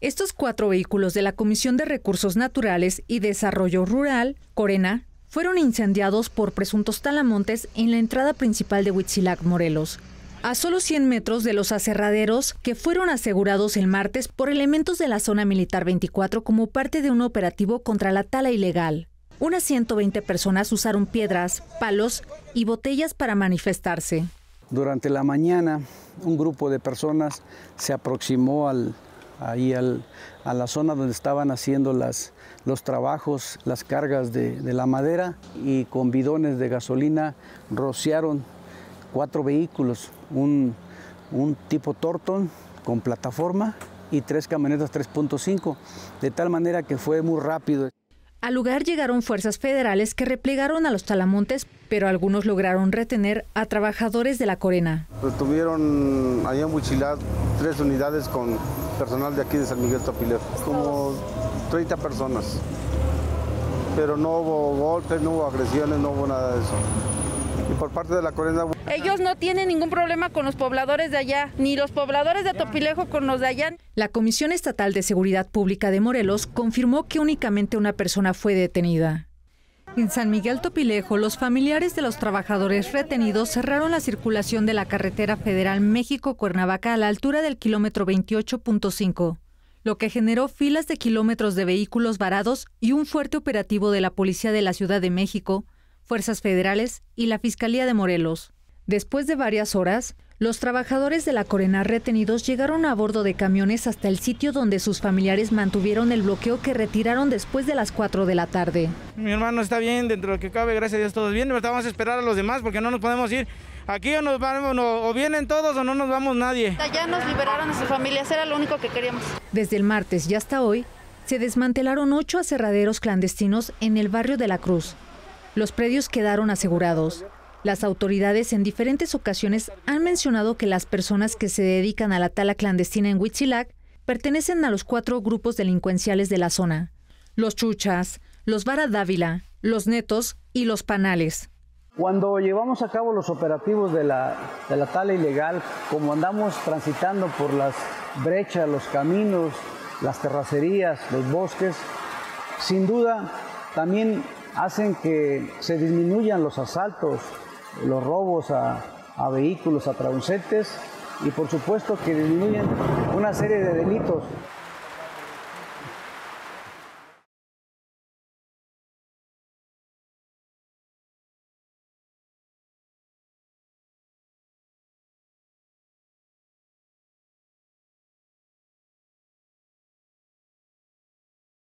Estos 4 vehículos de la Comisión de Recursos Naturales y Desarrollo Rural, Corena, fueron incendiados por presuntos talamontes en la entrada principal de Huitzilac, Morelos, a solo 100 metros de los aserraderos que fueron asegurados el martes por elementos de la Zona Militar 24 como parte de un operativo contra la tala ilegal. Unas 120 personas usaron piedras, palos y botellas para manifestarse. Durante la mañana, un grupo de personas se aproximó a la zona donde estaban haciendo los trabajos, las cargas de la madera, y con bidones de gasolina rociaron 4 vehículos, un tipo Torton con plataforma y 3 camionetas 3.5, de tal manera que fue muy rápido. Al lugar llegaron fuerzas federales que replegaron a los talamontes, pero algunos lograron retener a trabajadores de la Corena. Retuvieron allá en Huitzilac 3 unidades con personal de aquí de San Miguel Topilejo, como 30 personas. Pero no hubo golpes, no hubo agresiones, no hubo nada de eso. Y por parte de la Corena... Ellos no tienen ningún problema con los pobladores de allá, ni los pobladores de Topilejo con los de allá. La Comisión Estatal de Seguridad Pública de Morelos confirmó que únicamente una persona fue detenida. En San Miguel Topilejo, los familiares de los trabajadores retenidos cerraron la circulación de la carretera federal México-Cuernavaca a la altura del kilómetro 28.5, lo que generó filas de kilómetros de vehículos varados y un fuerte operativo de la Policía de la Ciudad de México, fuerzas federales y la Fiscalía de Morelos. Después de varias horas, los trabajadores de la Corena retenidos llegaron a bordo de camiones hasta el sitio donde sus familiares mantuvieron el bloqueo que retiraron después de las 4 de la tarde. Mi hermano está bien, dentro de lo que cabe, gracias a Dios todo bien, pero vamos a esperar a los demás porque no nos podemos ir. Aquí o nos vamos, o vienen todos o no nos vamos nadie. Ya nos liberaron a sus familias, era lo único que queríamos. Desde el martes y hasta hoy, se desmantelaron 8 aserraderos clandestinos en el barrio de La Cruz. Los predios quedaron asegurados. Las autoridades en diferentes ocasiones han mencionado que las personas que se dedican a la tala clandestina en Huitzilac pertenecen a los 4 grupos delincuenciales de la zona: los Chuchas, los Vara Dávila, los Netos y los Panales. Cuando llevamos a cabo los operativos de la tala ilegal, como andamos transitando por las brechas, los caminos, las terracerías, los bosques, sin duda también hacen que se disminuyan los asaltos, los robos a vehículos, a transeúntes, y por supuesto que disminuyen una serie de delitos.